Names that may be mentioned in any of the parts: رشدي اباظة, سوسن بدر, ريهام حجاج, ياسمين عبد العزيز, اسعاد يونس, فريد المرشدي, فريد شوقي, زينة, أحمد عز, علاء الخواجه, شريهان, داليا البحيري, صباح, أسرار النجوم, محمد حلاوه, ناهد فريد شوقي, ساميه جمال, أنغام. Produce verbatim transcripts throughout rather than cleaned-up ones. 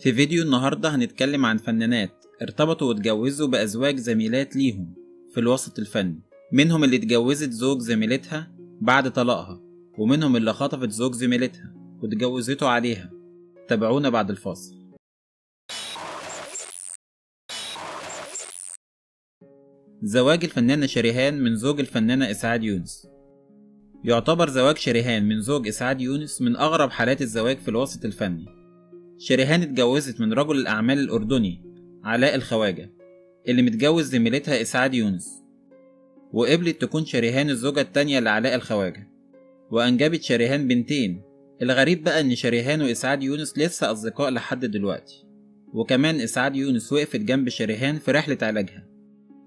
في فيديو النهارده هنتكلم عن فنانات ارتبطوا واتجوزوا بأزواج زميلات ليهم في الوسط الفني، منهم اللي اتجوزت زوج زميلتها بعد طلاقها، ومنهم اللي خطفت زوج زميلتها واتجوزته عليها. تابعونا بعد الفاصل. زواج الفنانة شريهان من زوج الفنانة اسعاد يونس. يعتبر زواج شريهان من زوج اسعاد يونس من اغرب حالات الزواج في الوسط الفني. شريهان اتجوزت من رجل الأعمال الأردني علاء الخواجه اللي متجوز زميلتها اسعاد يونس، وقبلت تكون شريهان الزوجة التانية لعلاء الخواجه، وأنجبت شريهان بنتين. الغريب بقى إن شريهان واسعاد يونس لسه أصدقاء لحد دلوقتي، وكمان اسعاد يونس وقفت جنب شريهان في رحلة علاجها،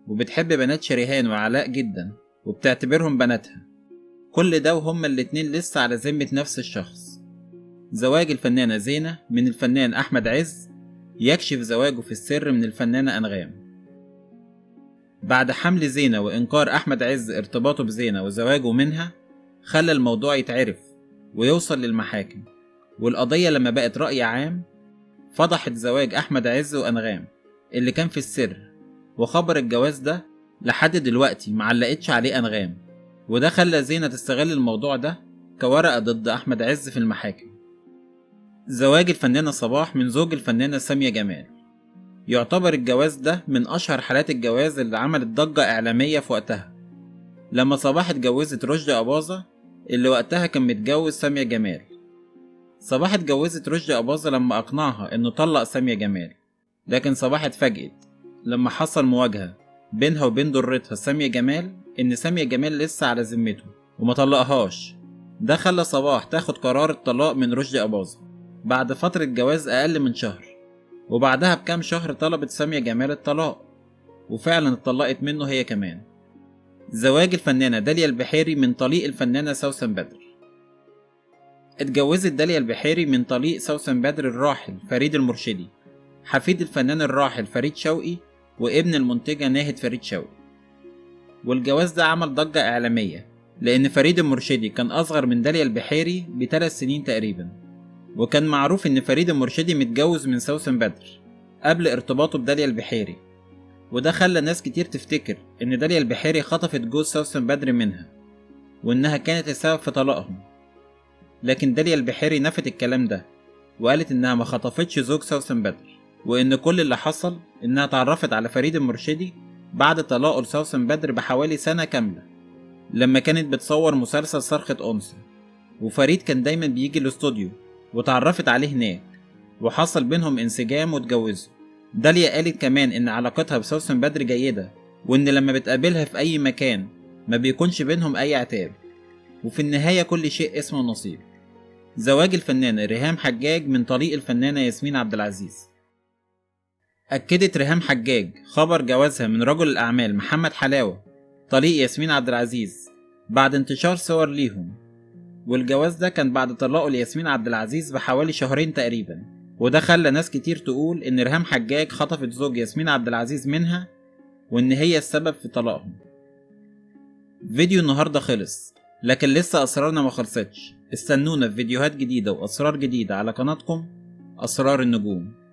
وبتحب بنات شريهان وعلاء جدا وبتعتبرهم بناتها. كل ده وهما الاتنين لسه على ذمة نفس الشخص. زواج الفنانة زينة من الفنان أحمد عز يكشف زواجه في السر من الفنانة أنغام. بعد حمل زينة وإنكار أحمد عز ارتباطه بزينة وزواجه منها، خلى الموضوع يتعرف ويوصل للمحاكم، والقضية لما بقت رأي عام فضحت زواج أحمد عز وأنغام اللي كان في السر، وخبر الجواز ده لحد دلوقتي معلقتش عليه أنغام، وده خلى زينة تستغل الموضوع ده كورقة ضد أحمد عز في المحاكم. زواج الفنانة صباح من زوج الفنانة ساميه جمال. يعتبر الجواز ده من أشهر حالات الجواز اللي عملت ضجة إعلامية في وقتها، لما صباح اتجوزت رشدي اباظة اللي وقتها كان متجوز ساميه جمال. صباح اتجوزت رشدي اباظة لما أقنعها إنه طلق ساميه جمال، لكن صباح اتفاجئت لما حصل مواجهة بينها وبين ضرتها ساميه جمال إن ساميه جمال لسه على ذمته ومطلقهاش. ده خلى صباح تاخد قرار الطلاق من رشدي اباظة بعد فترة جواز أقل من شهر، وبعدها بكام شهر طلبت ساميه جمال الطلاق، وفعلا اتطلقت منه هي كمان. زواج الفنانة داليا البحيري من طليق الفنانة سوسن بدر. اتجوزت داليا البحيري من طليق سوسن بدر الراحل فريد المرشدي، حفيد الفنان الراحل فريد شوقي وابن المنتجة ناهد فريد شوقي، والجواز ده عمل ضجة إعلامية لأن فريد المرشدي كان أصغر من داليا البحيري بثلاث سنين تقريبا، وكان معروف إن فريد المرشدي متجوز من سوسن بدر قبل ارتباطه بداليا البحيري، وده خلى ناس كتير تفتكر إن داليا البحيري خطفت جوز سوسن بدر منها وإنها كانت السبب في طلاقهم، لكن داليا البحيري نفت الكلام ده وقالت إنها ما خطفتش زوج سوسن بدر، وإن كل اللي حصل إنها اتعرفت على فريد المرشدي بعد طلاقه لسوسن بدر بحوالي سنة كاملة، لما كانت بتصور مسلسل صرخة أنثى، وفريد كان دايما بيجي الاستوديو وتعرفت عليه هناك، وحصل بينهم انسجام واتجوزوا. داليا قالت كمان إن علاقتها بسوسن بدر جيدة، وإن لما بتقابلها في أي مكان ما بيكونش بينهم أي عتاب، وفي النهاية كل شيء اسمه نصيب. زواج الفنانة ريهام حجاج من طريق الفنانة ياسمين عبد العزيز. أكدت ريهام حجاج خبر جوازها من رجل الأعمال محمد حلاوه طريق ياسمين عبد العزيز بعد انتشار صور ليهم، والجواز ده كان بعد طلاقه لياسمين عبد العزيز بحوالي شهرين تقريبا، وده خلى ناس كتير تقول ان ريهام حجاج خطفت زوج ياسمين عبد العزيز منها وان هي السبب في طلاقهم. فيديو النهارده خلص، لكن لسه اسرارنا ما خلصتش. استنونا في فيديوهات جديده واسرار جديده على قناتكم اسرار النجوم.